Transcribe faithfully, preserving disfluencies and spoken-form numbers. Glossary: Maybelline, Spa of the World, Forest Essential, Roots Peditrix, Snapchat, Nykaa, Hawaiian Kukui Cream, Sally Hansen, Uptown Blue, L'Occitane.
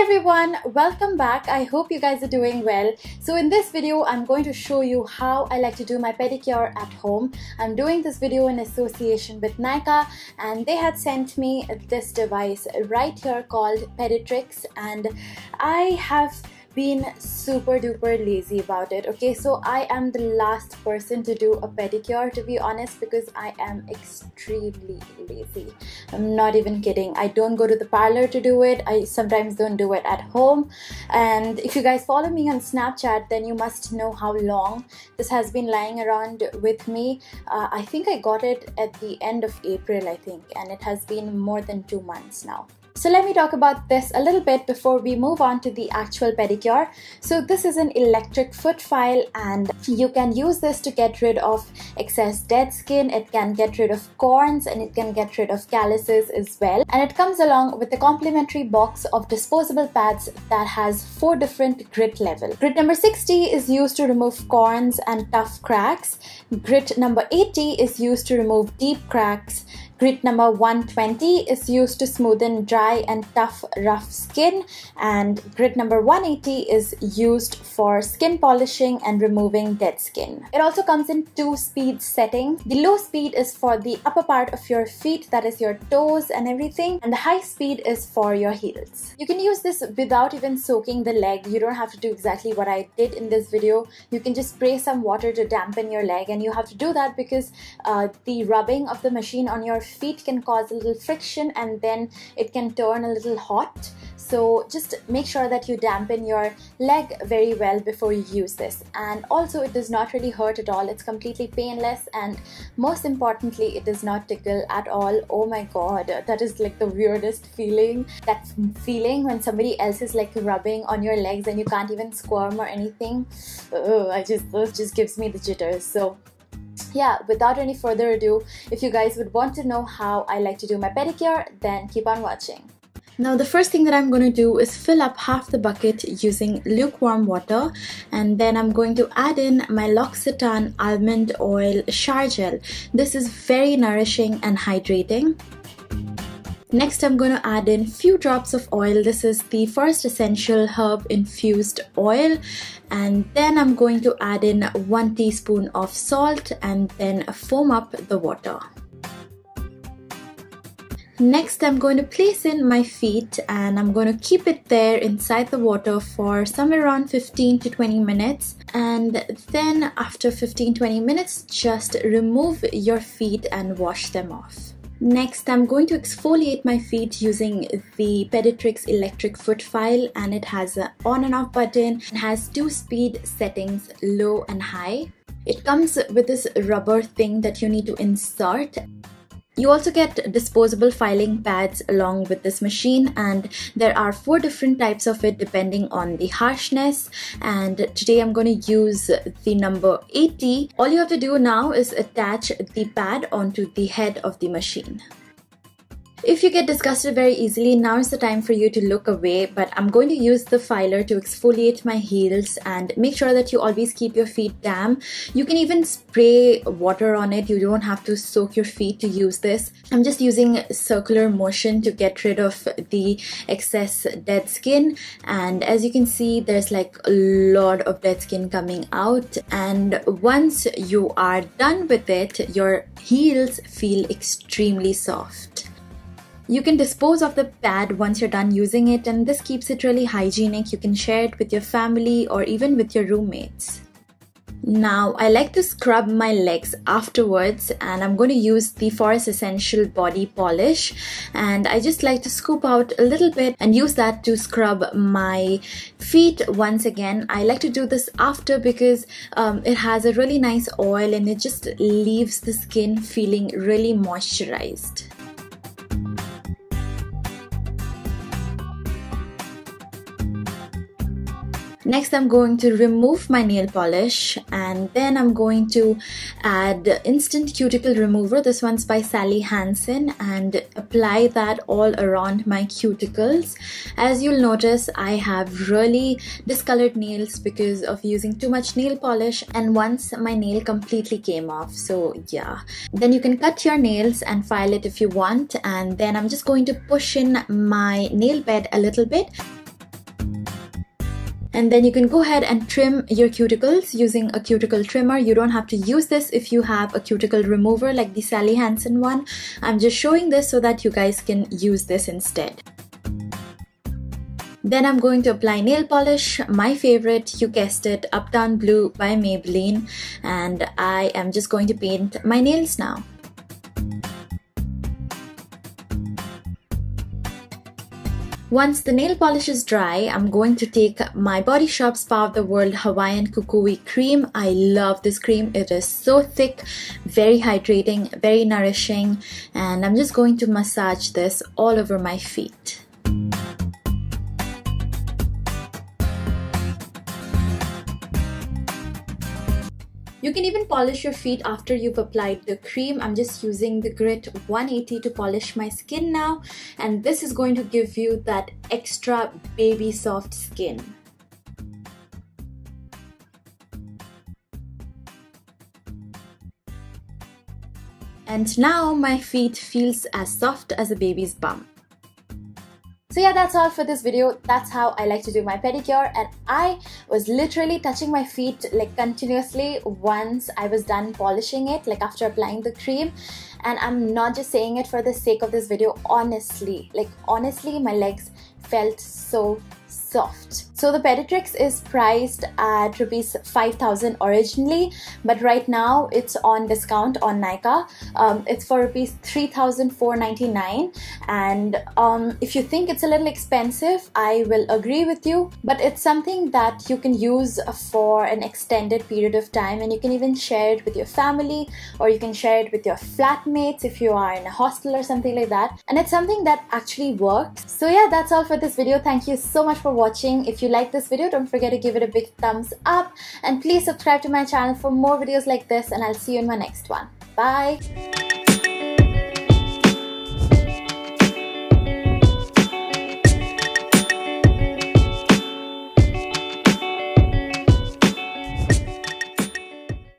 Hi everyone, welcome back. I hope you guys are doing well. So in this video, I'm going to show you how I like to do my pedicure at home. I'm doing this video in association with Nykaa, and they had sent me this device right here called Peditrix, and I have been super duper lazy about it. Okay, so I am the last person to do a pedicure, to be honest, because I am extremely lazy. I'm not even kidding. I don't go to the parlor to do it. I sometimes don't do it at home. And if you guys follow me on Snapchat, then you must know how long this has been lying around with me. uh, I think I got it at the end of April, I think, and it has been more than two months now. So let me talk about this a little bit before we move on to the actual pedicure. So this is an electric foot file, and you can use this to get rid of excess dead skin. It can get rid of corns, and it can get rid of calluses as well. And it comes along with a complimentary box of disposable pads that has four different grit levels. Grit number sixty is used to remove corns and tough cracks. Grit number eighty is used to remove deep cracks. Grit number one twenty is used to smoothen dry and tough, rough skin, and grit number one eighty is used for skin polishing and removing dead skin. It also comes in two speed setting. The low speed is for the upper part of your feet, that is your toes and everything, and the high speed is for your heels. You can use this without even soaking the leg. You don't have to do exactly what I did in this video. You can just spray some water to dampen your leg, and you have to do that because uh, the rubbing of the machine on your feet can cause a little friction, and then it can turn a little hot. So just make sure that you dampen your leg very well before you use this. And also, it does not really hurt at all. It's completely painless, and most importantly, it does not tickle at all. Oh my god, that is like the weirdest feeling. That feeling when somebody else is like rubbing on your legs and you can't even squirm or anything. Oh, I just, it just gives me the jitters. So yeah, without any further ado, if you guys would want to know how I like to do my pedicure, then keep on watching. Now the first thing that I'm going to do is fill up half the bucket using lukewarm water, and then I'm going to add in my L'Occitane almond oil shower gel. This is very nourishing and hydrating. Next, I'm going to add in few drops of oil. This is the Forest Essential herb infused oil. And then I'm going to add in one teaspoon of salt and then foam up the water. Next, I'm going to place in my feet, and I'm going to keep it there inside the water for somewhere around fifteen to twenty minutes. And then after fifteen to twenty minutes, just remove your feet and wash them off. Next, I'm going to exfoliate my feet using the Peditrix electric foot file, and it has an on and off button. It has two speed settings, low and high. It comes with this rubber thing that you need to insert. You also get disposable filing pads along with this machine, and there are four different types of it depending on the harshness, and today I'm going to use the number eighty. All you have to do now is attach the pad onto the head of the machine. If you get disgusted very easily, now is the time for you to look away, but I'm going to use the filer to exfoliate my heels, and make sure that you always keep your feet damp. You can even spray water on it. You don't have to soak your feet to use this. I'm just using circular motion to get rid of the excess dead skin, and as you can see, there's like a lot of dead skin coming out, and once you are done with it, your heels feel extremely soft. You can dispose of the pad once you're done using it, and this keeps it really hygienic. You can share it with your family or even with your roommates. Now, I like to scrub my legs afterwards, and I'm going to use the Forest Essential body polish, and I just like to scoop out a little bit and use that to scrub my feet once again. I like to do this after because um, it has a really nice oil, and it just leaves the skin feeling really moisturized. Next, I'm going to remove my nail polish, and then I'm going to add instant cuticle remover. This one's by Sally Hansen, and apply that all around my cuticles. As you'll notice, I have really discolored nails because of using too much nail polish, and once my nail completely came off. So yeah, then you can cut your nails and file it if you want, and then I'm just going to push in my nail bed a little bit. And then you can go ahead and trim your cuticles using a cuticle trimmer. You don't have to use this if you have a cuticle remover like the Sally Hansen one. I'm just showing this so that you guys can use this instead. Then I'm going to apply nail polish, my favorite, you guessed it, Uptown Blue by Maybelline. And I am just going to paint my nails now. Once the nail polish is dry, I'm going to take my Body Shop Spa of the World Hawaiian Kukui Cream. I love this cream. It is so thick, very hydrating, very nourishing. And I'm just going to massage this all over my feet. You can even polish your feet after you've applied the cream. I'm just using the grit one eighty to polish my skin now, and this is going to give you that extra baby soft skin. And now my feet feels as soft as a baby's bum. So yeah, that's all for this video. That's how I like to do my pedicure, and I was literally touching my feet like continuously once I was done polishing it, like after applying the cream. And I'm not just saying it for the sake of this video, honestly. Like honestly, my legs felt so soft. So the Peditrix is priced at rupees five thousand originally, but right now it's on discount on Nykaa. Um, it's for rupees three thousand four hundred ninety-nine, and um, if you think it's a little expensive, I will agree with you, but it's something that you can use for an extended period of time, and you can even share it with your family, or you can share it with your flatmates if you are in a hostel or something like that, and it's something that actually works. So yeah, that's all for this video. Thank you so much for watching. If you like this video, don't forget to give it a big thumbs up, and please subscribe to my channel for more videos like this, and I'll see you in my next one. Bye!